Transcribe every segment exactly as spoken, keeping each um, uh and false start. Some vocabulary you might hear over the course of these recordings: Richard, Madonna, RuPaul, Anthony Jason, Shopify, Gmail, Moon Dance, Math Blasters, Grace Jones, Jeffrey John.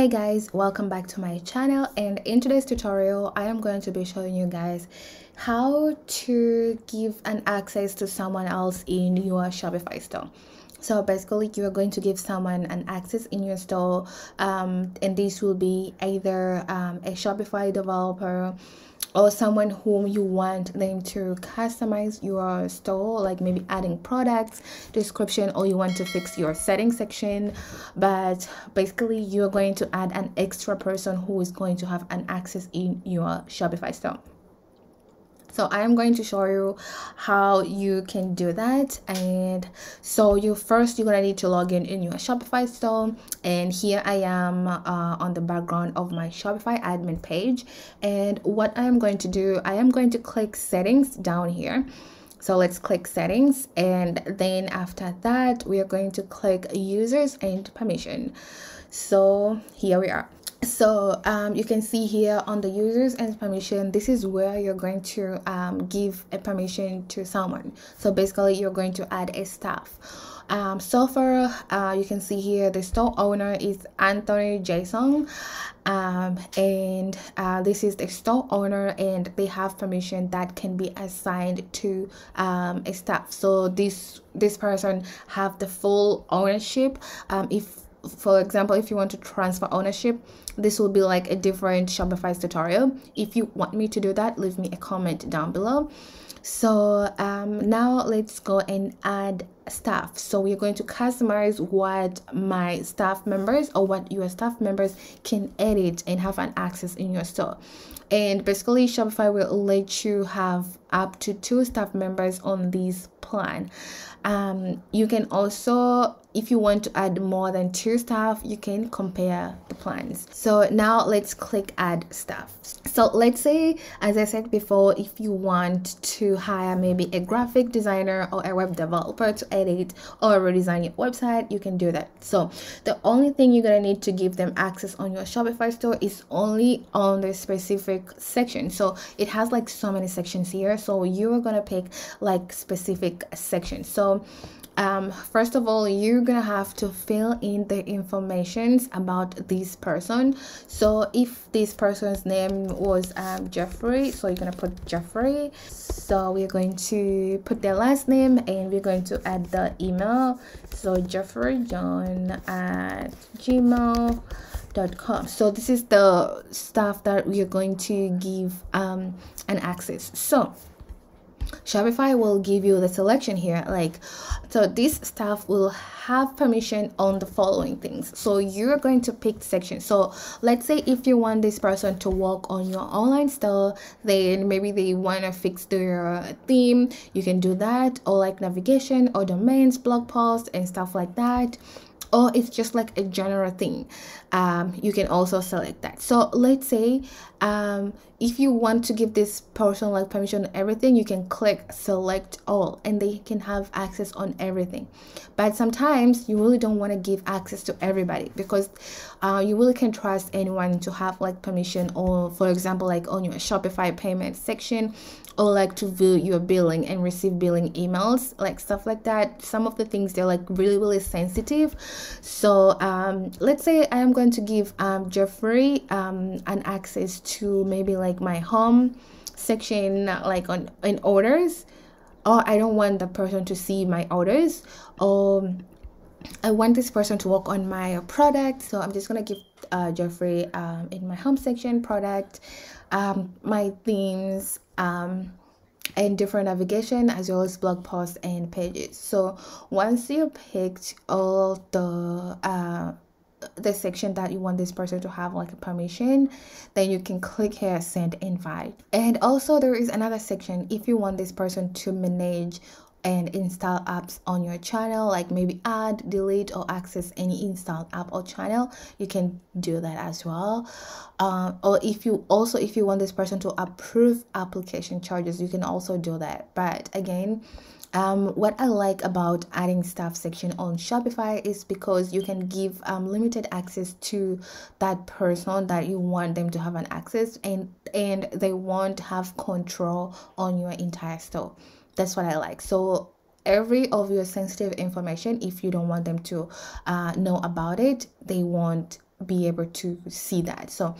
Hey guys, welcome back to my channel, and in today's tutorial I am going to be showing you guys how to give an access to someone else in your Shopify store. So basically you are going to give someone an access in your store, um, and this will be either um, a Shopify developer or someone whom you want them to customize your store, like maybe adding products, description, or you want to fix your settings section. But basically you're going to add an extra person who is going to have an access in your Shopify store. So I am going to show you how you can do that. And so you first you're gonna need to log in in your Shopify store, and here I am uh, on the background of my Shopify admin page. And what I am going to do, I am going to click settings down here. So let's click settings, and then after that we are going to click users and permission. So here we are. So um, you can see here on the users and permission, this is where you're going to um, give a permission to someone. So basically you're going to add a staff. Um, so far uh, you can see here the store owner is Anthony Jason, um, and uh, this is the store owner, and they have permission that can be assigned to um, a staff. So this this person have the full ownership. Um, if for example, if you want to transfer ownership, this will be like a different Shopify's tutorial. If you want me to do that, leave me a comment down below. So um, now let's go and add staff. So we're going to customize what my staff members or what your staff members can edit and have an access in your store. And basically Shopify will let you have up to two staff members on this plan. Um, you can also, if you want to add more than two staff, you can compare the plans. So now let's click add staff. So let's say, as I said before, if you want to hire maybe a graphic designer or a web developer to edit or redesign your website, you can do that. So the only thing you're gonna need to give them access on your Shopify store is only on the specific section. So it has like so many sections here, so you are gonna pick like specific sections. So um first of all, you're gonna have to fill in the informations about this person. So if this person's name was um Jeffrey, so you're gonna put Jeffrey. So we're going to put their last name, and we're going to add the email, so jeffrey john at gmail dot com. So this is the stuff that we are going to give um an access. So Shopify will give you the selection here, like, so this staff will have permission on the following things. So you're going to pick sections. So let's say if you want this person to work on your online store, then maybe they want to fix their theme, you can do that, or like navigation or domains, blog posts and stuff like that. Or it's just like a general thing, um, you can also select that. So let's say um, if you want to give this person like permission on everything, you can click select all, and they can have access on everything. But sometimes you really don't want to give access to everybody, because uh, you really can't trust anyone to have like permission, or for example like on your Shopify payment section, or like to view your billing and receive billing emails, like stuff like that. Some of the things, they're like really really sensitive. So um let's say I am going to give um Jeffrey um an access to maybe like my home section, like on in orders, or I don't want the person to see my orders, or I want this person to work on my product. So I'm just gonna give uh Jeffrey um in my home section product, um my themes, um and different navigation, as well as blog posts and pages. So once you picked all the uh the section that you want this person to have like a permission, then you can click here send invite. And also there is another section if you want this person to manage and install apps on your channel, like maybe add, delete, or access any installed app or channel, you can do that as well. Uh, or if you also if you want this person to approve application charges, you can also do that. But again, um what I like about adding staff section on Shopify is because you can give um limited access to that person that you want them to have an access, and and they won't have control on your entire store. That's what I like. So every of your sensitive information, if you don't want them to uh, know about it, they won't be able to see that. So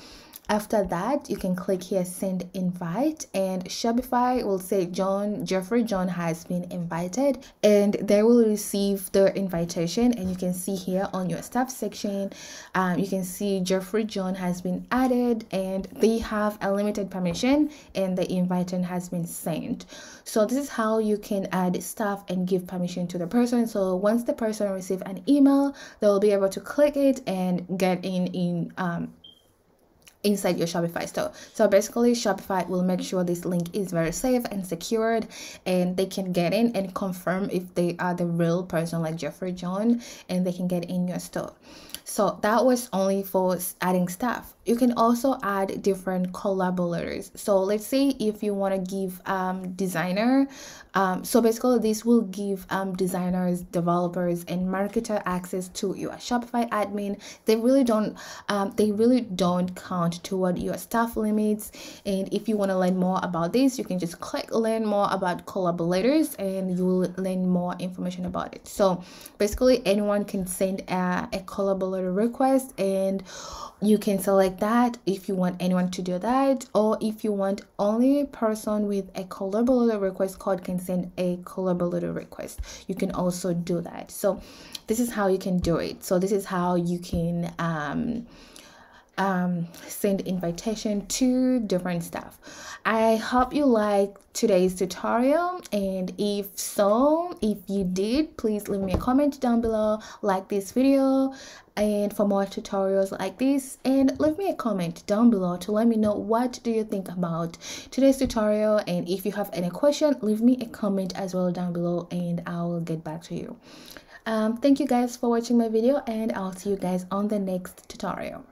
after that, you can click here, send invite, and Shopify will say John, Jeffrey John has been invited, and they will receive the invitation. And you can see here on your staff section, um, you can see Jeffrey John has been added, and they have a limited permission, and the invitation has been sent. So this is how you can add staff and give permission to the person. So once the person receives an email, they will be able to click it and get in in um inside your Shopify store. So basically, Shopify will make sure this link is very safe and secured, and they can get in and confirm if they are the real person like Jeffrey John, and they can get in your store. So that was only for adding staff. You can also add different collaborators. So let's say if you want to give um designer, um so basically this will give um designers, developers, and marketer access to your Shopify admin. They really don't um they really don't count toward your staff limits. And if you want to learn more about this, you can just click learn more about collaborators, and you will learn more information about it. So basically, anyone can send a, a collaborator request, and you can select that if you want anyone to do that, or if you want only person with a collaborator request code can send a collaborator request, you can also do that. So this is how you can do it. So this is how you can um um send invitation to different staff. I hope you like today's tutorial, and if so, if you did, please leave me a comment down below, like this video, and for more tutorials like this, and leave me a comment down below to let me know what do you think about today's tutorial. And if you have any question, leave me a comment as well down below, and I will get back to you. Um thank you guys for watching my video, and I'll see you guys on the next tutorial.